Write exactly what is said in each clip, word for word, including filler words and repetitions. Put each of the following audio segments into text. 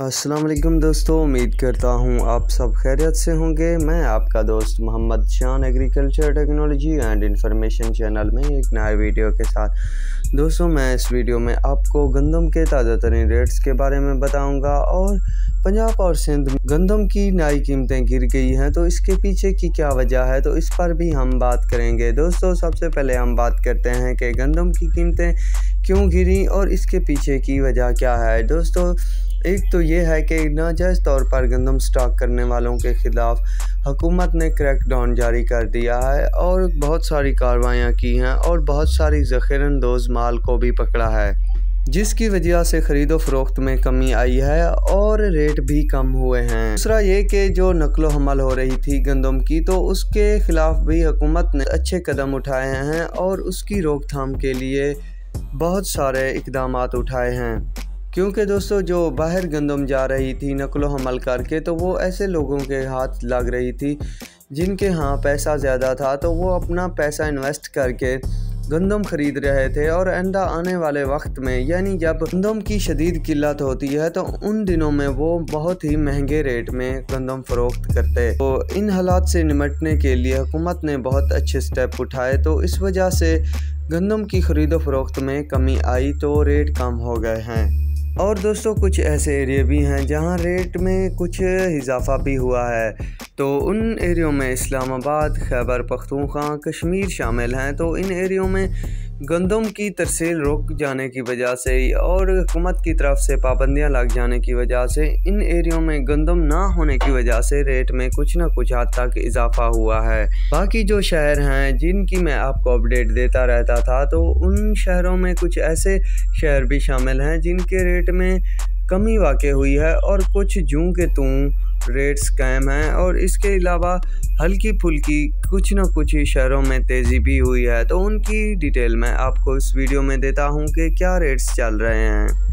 अस्सलाम वालेकुम दोस्तों, उम्मीद करता हूँ आप सब खैरियत से होंगे। मैं आपका दोस्त Mohammad Shan agriculture technology and information channel में एक नए वीडियो के साथ। दोस्तों, मैं इस वीडियो में आपको गंदम के ताज़ा तरीन रेट्स के बारे में बताऊंगा और पंजाब और सिंध में गंदम की नई कीमतें गिर गई हैं तो इसके पीछे की क्या वजह है, तो इस पर भी हम बात करेंगे। दोस्तों, सबसे पहले हम बात करते हैं कि गंदम की कीमतें क्यों गिरी और इसके पीछे की वजह क्या है। दोस्तों, एक तो ये है कि नाजायज़ तौर पर गंदम स्टॉक करने वालों के ख़िलाफ़ हुकूमत ने क्रैकडाउन जारी कर दिया है और बहुत सारी कार्रवाइयाँ की हैं और बहुत सारी ज़ख़ीराअंदोज़ माल को भी पकड़ा है, जिसकी वजह से ख़रीदो फरोख्त में कमी आई है और रेट भी कम हुए हैं। दूसरा ये कि जो नकलो हमल हो रही थी गंदम की, तो उसके ख़िलाफ़ भी हुकूमत ने अच्छे कदम उठाए हैं और उसकी रोकथाम के लिए बहुत सारे इकदाम उठाए हैं, क्योंकि दोस्तों जो बाहर गंदम जा रही थी नकलो हमल करके, तो वो ऐसे लोगों के हाथ लग रही थी जिनके यहाँ पैसा ज़्यादा था, तो वो अपना पैसा इन्वेस्ट करके गंदम ख़रीद रहे थे। और आइंदा आने वाले वक्त में, यानी जब गंदम की शदीद किल्लत होती है, तो उन दिनों में वो बहुत ही महंगे रेट में गंदम फ़रोख्त करते। तो इन हालात से निपटने के लिए हुकूमत ने बहुत अच्छे स्टेप उठाए, तो इस वजह से गंदम की ख़रीदो फरोख्त में कमी आई तो रेट कम हो गए हैं। और दोस्तों, कुछ ऐसे एरिया भी हैं जहां रेट में कुछ इजाफा भी हुआ है, तो उन एरियो में इस्लामाबाद, खैबर पख्तूनख्वा, कश्मीर शामिल हैं। तो इन एरियो में गंदम की तरसील रुक जाने की वजह से और हुकूमत की तरफ से पाबंदियां लग जाने की वजह से इन एरियो में गंदम ना होने की वजह से रेट में कुछ ना कुछ हद तक इजाफा हुआ है। बाकी जो शहर हैं जिनकी मैं आपको अपडेट देता रहता था, तो उन शहरों में कुछ ऐसे शहर भी शामिल हैं जिनके रेट में कमी वाक़ई हुई है और कुछ जूं के तूं रेट्स कायम हैं। और इसके अलावा हल्की फुल्की कुछ ना कुछ शहरों में तेज़ी भी हुई है, तो उनकी डिटेल मैं आपको इस वीडियो में देता हूं कि क्या रेट्स चल रहे हैं।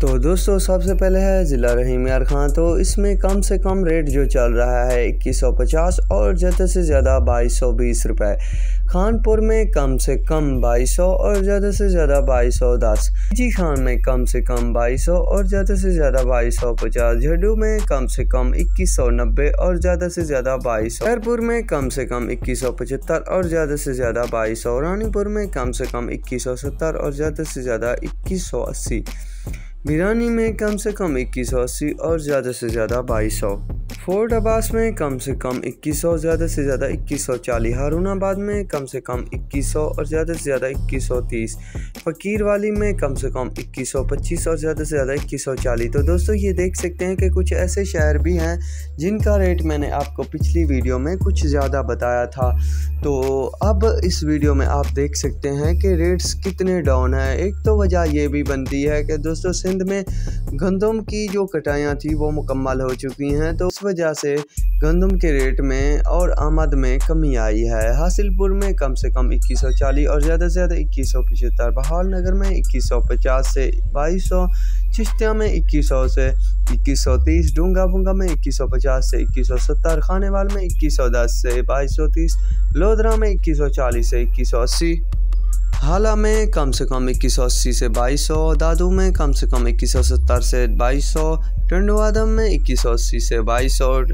तो दोस्तों, सबसे पहले है ज़िला रहीम यार खां, तो इसमें कम से कम रेट जो चल रहा है इक्कीस सौ पचास और ज़्यादा से ज़्यादा बाईस सौ बीस रुपये। खानपुर में कम से कम बाईस सौ और ज़्यादा से ज़्यादा बाईस सौ दस। जी खान में कम से कम बाईस सौ और ज़्यादा से ज़्यादा बाईस सौ पचास। झड्डू में कम से कम इक्कीस सौ नब्बे और ज़्यादा से ज़्यादा बाईस सौ। खैरपुर में कम से कम इक्कीस सौ पचहत्तर और ज़्यादा से ज़्यादा बाईस सौ। रानीपुर में कम से कम इक्कीस सौ सत्तर और ज़्यादा से ज़्यादा इक्कीस सौ अस्सी। बिरानी में कम से कम इक्कीस सौ अस्सी और ज़्यादा से ज़्यादा बाईस सौ। फोर्ट अब्बास में कम से कम इक्कीस सौ ज़्यादा से ज़्यादा इक्कीस सौ चालीस। हारूनाबाद में कम से कम इक्कीस सौ और ज़्यादा से ज़्यादा इक्कीस सौ तीस। फ़कीर वाली में कम से कम इक्कीस सौ पच्चीस और ज़्यादा से ज़्यादा इक्कीस सौ चालीस। तो दोस्तों, ये देख सकते हैं कि कुछ ऐसे शहर भी हैं जिनका रेट मैंने आपको पिछली वीडियो में कुछ ज़्यादा बताया था, तो अब इस वीडियो में आप देख सकते हैं कि रेट्स कितने डाउन हैं। एक तो वजह यह भी बनती है कि दोस्तों, सिंध में गंदम की जो कटाइयाँ थी वो मुकम्मल हो चुकी हैं, तो इस वजह से गंदम के रेट में और आमद में कमी आई है। हासिलपुर में कम से कम इक्कीस सौ चालीस और ज़्यादा से ज़्यादा इक्कीस सौ पचहत्तर। बहालनगर में इक्कीस सौ पचास से बाईस सौ। चिश्तिया में इक्कीस सौ से इक्कीस सौ तीस। डूंगा बूंगा में इक्कीस सौ पचास से इक्कीस सौ सत्तर। खानेवाल में इक्कीस सौ दस से बाईस सौ तीस। लोधरा में इक्कीस सौ चालीस से इक्कीस सौ अस्सी। हाला में कम से कम इक्कीस सौ अस्सी से बाईस सौ। दादू में कम से कम इक्कीस सौ सत्तर से बाईस सौ। टंडवादम में इक्कीस सौ अस्सी से बाईस सौ।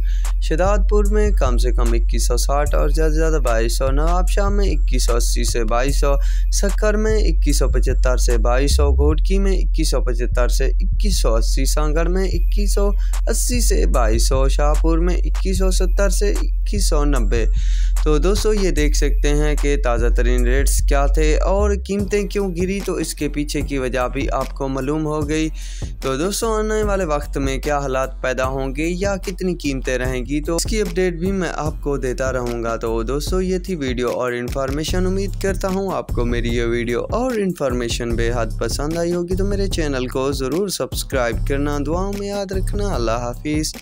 शदादपुर में कम से कम इक्कीस सौ साठ और ज़्यादा से ज़्यादा बाईस सौ। नवाबशाह में इक्कीस सौ अस्सी से बाईस सौ। शक्कर में इक्कीस सौ पचहत्तर से बाईस सौ। घोटकी में इक्कीस सौ पचहत्तर से इक्कीस सौ अस्सी। सांगड़ में इक्कीस सौ अस्सी से बाईस सौ। शाहपुर में इक्कीस सौ सत्तर से इक्कीस सौ नब्बे। तो दोस्तों, ये देख सकते हैं कि ताज़ा तरीन रेट्स क्या थे और कीमतें क्यों गिरी, तो इसके पीछे की वजह भी आपको मालूम हो गई। तो दोस्तों, आने वाले वक्त में क्या हालात पैदा होंगे या कितनी कीमतें रहेंगी, तो इसकी अपडेट भी मैं आपको देता रहूँगा। तो दोस्तों, ये थी वीडियो और इन्फॉर्मेशन। उम्मीद करता हूँ आपको मेरी ये वीडियो और इन्फॉर्मेशन बेहद पसंद आई होगी। तो मेरे चैनल को ज़रूर सब्सक्राइब करना, दुआओं में याद रखना। अल्लाह हाफिज़।